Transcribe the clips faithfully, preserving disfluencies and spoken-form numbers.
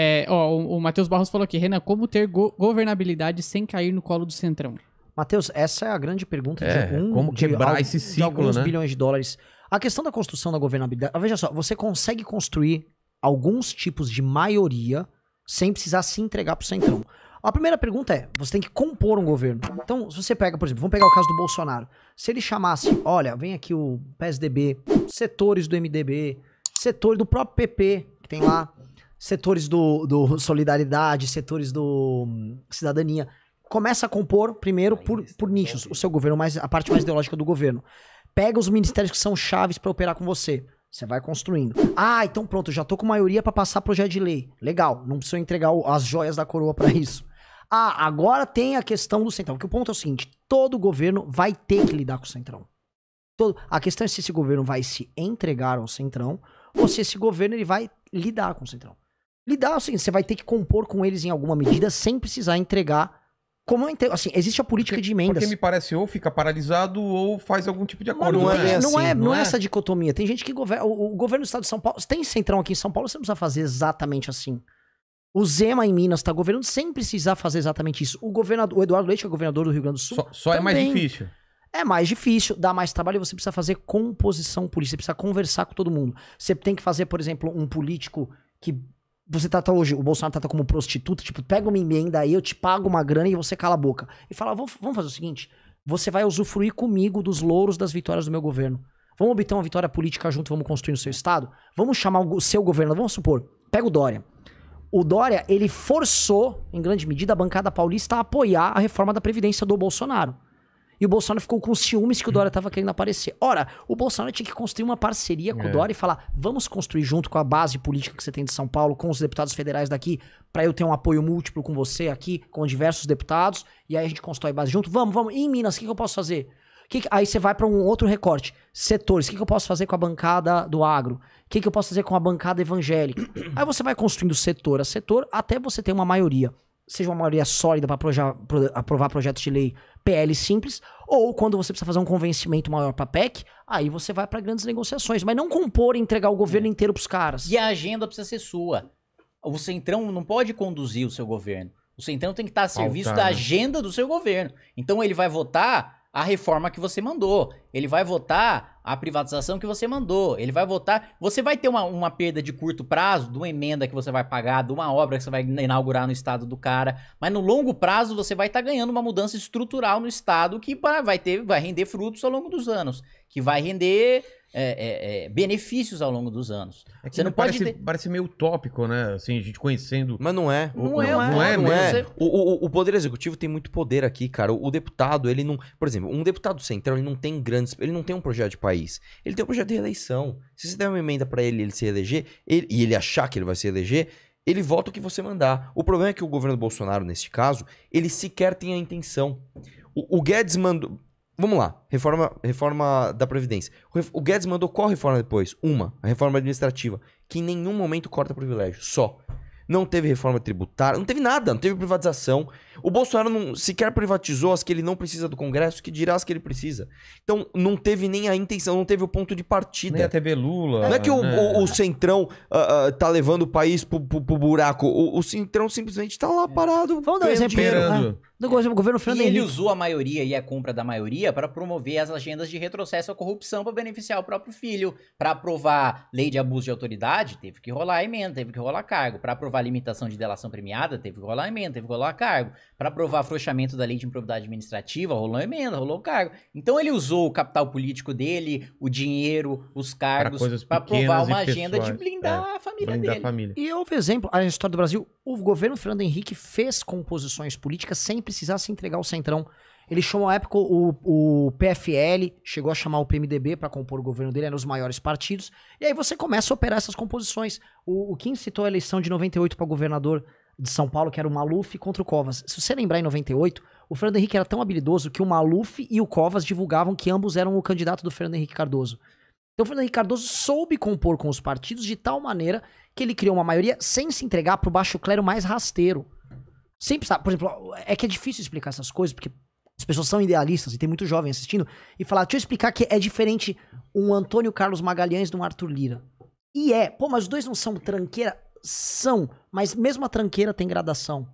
É, ó, o, o Matheus Barros falou aqui, Renan, como ter go governabilidade sem cair no colo do Centrão? Matheus, essa é a grande pergunta é, de, um, como quebrar de, esse ciclo, de alguns né? bilhões de dólares. A questão da construção da governabilidade... Veja só, você consegue construir alguns tipos de maioria sem precisar se entregar pro Centrão. A primeira pergunta é, você tem que compor um governo. Então, se você pega, por exemplo, vamos pegar o caso do Bolsonaro. Se ele chamasse, olha, vem aqui o P S D B, setores do M D B, setores do próprio P P, que tem lá, setores do, do Solidariedade, setores do Cidadania... Começa a compor, primeiro, por, por nichos, o seu governo, mais, a parte mais ideológica do governo. Pega os ministérios que são chaves para operar com você. Você vai construindo. Ah, então pronto, já tô com maioria para passar projeto de lei. Legal, não precisa entregar o, as joias da coroa para isso. Ah, agora tem a questão do Centrão. Porque o ponto é o seguinte, todo governo vai ter que lidar com o Centrão. Todo, a questão é se esse governo vai se entregar ao Centrão ou se esse governo ele vai lidar com o Centrão. Lidar, assim, você vai ter que compor com eles em alguma medida sem precisar entregar. Como assim, existe a política porque, de emendas. Porque me parece ou fica paralisado ou faz algum tipo de acordo. Não, não, é, é, assim, não, é, não, não é, é essa dicotomia. Tem gente que governa... O, o governo do estado de São Paulo... Tem centrão aqui em São Paulo, você não precisa fazer exatamente assim. O Zema em Minas está governando sem precisar fazer exatamente isso. O, governador, o Eduardo Leite, que é governador do Rio Grande do Sul... Só, só é mais difícil. É mais difícil, dá mais trabalho e você precisa fazer composição política. Você precisa conversar com todo mundo. Você tem que fazer, por exemplo, um político que... Você trata hoje, o Bolsonaro trata como prostituta, tipo, pega uma emenda aí, eu te pago uma grana e você cala a boca. E fala, vamos fazer o seguinte, você vai usufruir comigo dos louros das vitórias do meu governo. Vamos obter uma vitória política junto, vamos construir o seu estado? Vamos chamar o seu governo, vamos supor, pega o Dória. O Dória, ele forçou, em grande medida, a bancada paulista a apoiar a reforma da Previdência do Bolsonaro. E o Bolsonaro ficou com ciúmes que o Dória estava querendo aparecer. Ora, o Bolsonaro tinha que construir uma parceria com é. o Dória e falar, vamos construir junto com a base política que você tem de São Paulo, com os deputados federais daqui, para eu ter um apoio múltiplo com você aqui, com diversos deputados, e aí a gente constrói base junto. Vamos, vamos. E em Minas, o que, que eu posso fazer? Que que... Aí você vai para um outro recorte. Setores, o que, que eu posso fazer com a bancada do agro? O que, que eu posso fazer com a bancada evangélica? Aí você vai construindo setor a setor até você ter uma maioria. Seja uma maioria sólida para aprovar projetos de lei P L simples, ou quando você precisa fazer um convencimento maior para P E C, aí você vai para grandes negociações. Mas não compor e entregar o governo inteiro para os caras. E a agenda precisa ser sua. O Centrão não pode conduzir o seu governo. O Centrão tem que estar a serviço Faltar. da agenda do seu governo. Então ele vai votar a reforma que você mandou. Ele vai votar a privatização que você mandou. Ele vai votar... Você vai ter uma, uma perda de curto prazo, de uma emenda que você vai pagar, de uma obra que você vai inaugurar no estado do cara. Mas no longo prazo você vai estar tá ganhando uma mudança estrutural no estado que vai, ter, vai render frutos ao longo dos anos. Que vai render é, é, é, benefícios ao longo dos anos. É que você não parece, pode ter... parece meio utópico, né? Assim, a gente conhecendo... Mas não é. Não, não é. Não, não é, não é. Você... O, o, o Poder Executivo tem muito poder aqui, cara. O, o deputado, ele não... Por exemplo, um deputado central, ele não tem grandes... Ele não tem um projeto de país. Ele tem um projeto de reeleição. Se você der uma emenda pra ele, ele se eleger, ele, e ele achar que ele vai se eleger, ele vota o que você mandar. O problema é que o governo do Bolsonaro, neste caso, ele sequer tem a intenção. O, o Guedes mandou... Vamos lá, reforma, reforma da Previdência. O Guedes mandou qual reforma depois? Uma, a reforma administrativa, que em nenhum momento corta privilégio, só. Não teve reforma tributária, não teve nada, não teve privatização. O Bolsonaro não, sequer privatizou as que ele não precisa do Congresso, que dirá as que ele precisa. Então, não teve nem a intenção, não teve o ponto de partida. Nem a T V Lula. Não é que o, né? o, o Centrão uh, uh, tá levando o país pro, pro, pro buraco. O, o Centrão simplesmente tá lá parado. Vamos dar um exemplo. Né? Do governo Fernando Henrique. Ele usou a maioria e a compra da maioria para promover as agendas de retrocesso à corrupção para beneficiar o próprio filho. Para aprovar lei de abuso de autoridade, teve que rolar emenda, teve que rolar cargo. Para aprovar limitação de delação premiada, teve que rolar emenda, teve que rolar cargo. Para aprovar afrouxamento da lei de improbidade administrativa, rolou emenda, rolou cargo. Então ele usou o capital político dele, o dinheiro, os cargos, para aprovar uma agenda pessoais, de blindar é, a família blindar dele. A família. E houve exemplo, a história do Brasil, o governo Fernando Henrique fez composições políticas sem precisar se entregar ao Centrão. Ele chamou à época o, o P F L, chegou a chamar o P M D B para compor o governo dele, eram os maiores partidos. E aí você começa a operar essas composições. O, o Kim citou a eleição de noventa e oito para governador de São Paulo, que era o Maluf contra o Covas. Se você lembrar, em noventa e oito, o Fernando Henrique era tão habilidoso que o Maluf e o Covas divulgavam que ambos eram o candidato do Fernando Henrique Cardoso. Então o Fernando Henrique Cardoso soube compor com os partidos de tal maneira que ele criou uma maioria sem se entregar para o baixo clero mais rasteiro. Sem precisar, por exemplo, é que é difícil explicar essas coisas, porque as pessoas são idealistas e tem muito jovem assistindo, e falar, deixa eu explicar que é diferente um Antônio Carlos Magalhães de um Arthur Lira. E é, pô, mas os dois não são tranqueira... são, mas mesmo a tranqueira tem gradação.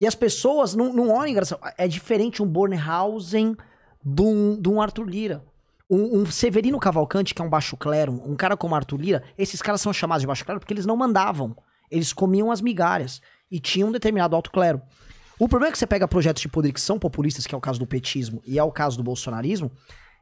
E as pessoas não, não olham em gradação. É diferente um Bornhausen de um, de um Arthur Lira. Um, um Severino Cavalcante, que é um baixo clero, um cara como Arthur Lira, esses caras são chamados de baixo clero porque eles não mandavam. Eles comiam as migalhas e tinham um determinado alto clero. O problema é que você pega projetos de poder que são populistas, que é o caso do petismo e é o caso do bolsonarismo,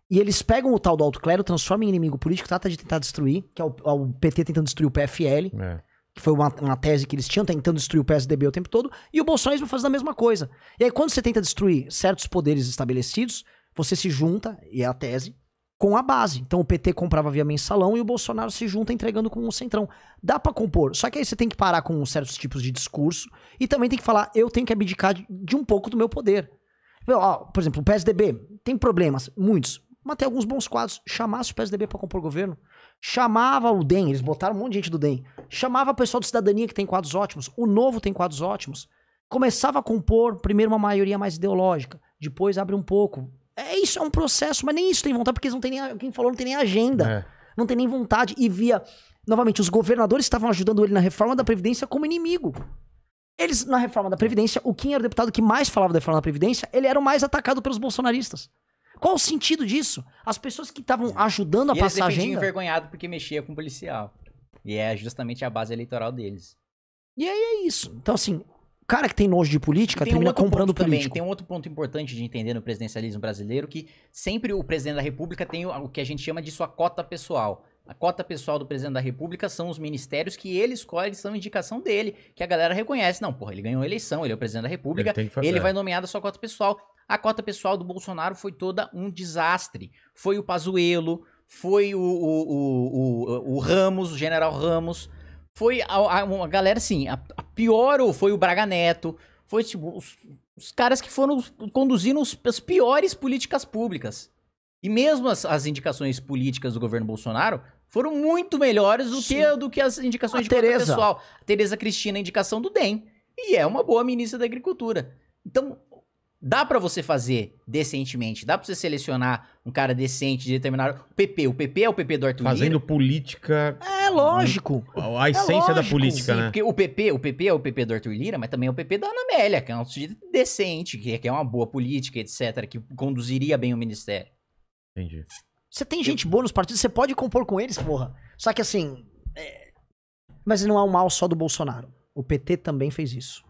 e eles pegam o tal do alto clero, transformam em inimigo político, trata de tentar destruir, que é o, o P T tentando destruir o P F L, é. que foi uma, uma tese que eles tinham, tentando destruir o P S D B o tempo todo, e o bolsonarismo faz a mesma coisa. E aí quando você tenta destruir certos poderes estabelecidos, você se junta, e é a tese, com a base. Então o P T comprava via mensalão e o Bolsonaro se junta entregando com um centrão. Dá pra compor, só que aí você tem que parar com certos tipos de discurso e também tem que falar, eu tenho que abdicar de, de um pouco do meu poder. Por exemplo, o P S D B tem problemas, muitos, mas tem alguns bons quadros. Chamasse o P S D B pra compor governo, chamava o D E M, eles botaram um monte de gente do D E M, chamava o pessoal do Cidadania que tem quadros ótimos, o Novo tem quadros ótimos, começava a compor primeiro uma maioria mais ideológica, depois abre um pouco. É isso, é um processo, mas nem isso tem vontade, porque eles não tem nem, a, quem falou não tem nem agenda, é. não tem nem vontade. E via, novamente, os governadores estavam ajudando ele na reforma da Previdência como inimigo. Eles, na reforma da Previdência, o Kim era o deputado que mais falava da reforma da Previdência, ele era o mais atacado pelos bolsonaristas. Qual o sentido disso? As pessoas que estavam ajudando a e passar a agenda... E eles envergonhado porque mexia com policial. E é justamente a base eleitoral deles. E aí é isso. Então, assim... O cara que tem nojo de política tem termina um comprando político. Também. Tem um outro ponto importante de entender no presidencialismo brasileiro, que sempre o presidente da república tem o que a gente chama de sua cota pessoal. A cota pessoal do presidente da república são os ministérios que ele escolhe, são indicação dele, que a galera reconhece. Não, porra, ele ganhou a eleição, ele é o presidente da república, ele, ele vai nomear da sua cota pessoal. A cota pessoal do Bolsonaro foi toda um desastre. Foi o Pazuello, foi o, o, o, o, o Ramos, o general Ramos... Foi a, a, a galera, assim, a, a pior foi o Braga Neto, foi tipo, os, os caras que foram conduzindo os, as piores políticas públicas. E mesmo as, as indicações políticas do governo Bolsonaro foram muito melhores do, que, do que as indicações a de cota pessoal. A Tereza Cristina, indicação do D E M, e é uma boa ministra da Agricultura. Então, dá pra você fazer decentemente, dá pra você selecionar um cara decente de determinado... O P P, o P P é o P P do Arthur Lira. Fazendo política... É lógico. A, a essência é lógico, da política, sim, né? Porque o P P, o P P é o P P do Arthur Lira, mas também é o P P da Ana Amélia, que é um sujeito decente, que, que é uma boa política, etcétera, que conduziria bem o ministério. Entendi. Você tem gente boa nos partidos, você pode compor com eles, porra. Só que assim... É... Mas não é um mal só do Bolsonaro. O P T também fez isso.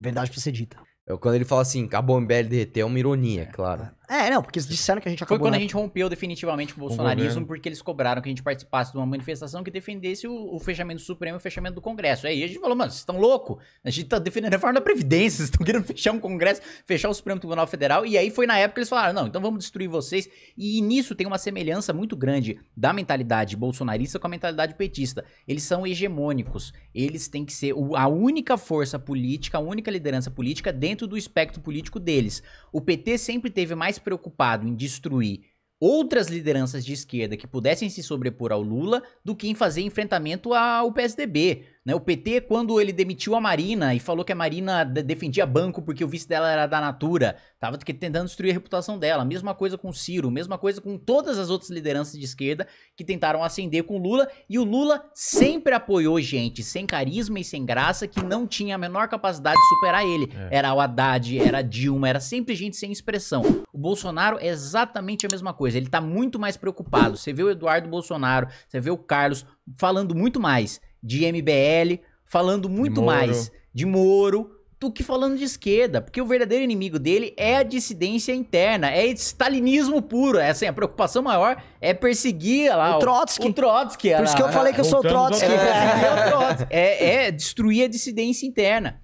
Verdade pra ser dita. Quando ele fala assim, acabou o M B L derreter, é uma ironia, claro. É, não, porque eles disseram que a gente acabou... Foi quando na... a gente rompeu definitivamente o bolsonarismo, porque eles cobraram que a gente participasse de uma manifestação que defendesse o, o fechamento do Supremo e o fechamento do Congresso. Aí a gente falou, mano, vocês estão loucos? A gente tá defendendo a reforma da Previdência, vocês estão querendo fechar um Congresso, fechar o Supremo Tribunal Federal. E aí foi na época que eles falaram, não, então vamos destruir vocês. E nisso tem uma semelhança muito grande da mentalidade bolsonarista com a mentalidade petista. Eles são hegemônicos, eles têm que ser a única força política, a única liderança política dentro do espectro político deles. O P T sempre esteve mais preocupado em destruir outras lideranças de esquerda que pudessem se sobrepor ao Lula do que em fazer enfrentamento ao P S D B. Né? O P T, quando ele demitiu a Marina e falou que a Marina defendia banco porque o vice dela era da Natura, estava tentando destruir a reputação dela. Mesma coisa com o Ciro, mesma coisa com todas as outras lideranças de esquerda que tentaram ascender com o Lula. E o Lula sempre apoiou gente sem carisma e sem graça que não tinha a menor capacidade de superar ele. É. Era o Haddad, era a Dilma, era sempre gente sem expressão. O Bolsonaro é exatamente a mesma coisa. Ele está muito mais preocupado. Você vê o Eduardo Bolsonaro, você vê o Carlos falando muito mais de M B L, falando muito de mais de Moro do que falando de esquerda, porque o verdadeiro inimigo dele é a dissidência interna, é stalinismo puro, é assim, a preocupação maior é perseguir lá, o Trotsky, o Trotsky era, por isso que eu falei que eu sou Trotsky, é, é, é destruir a dissidência interna.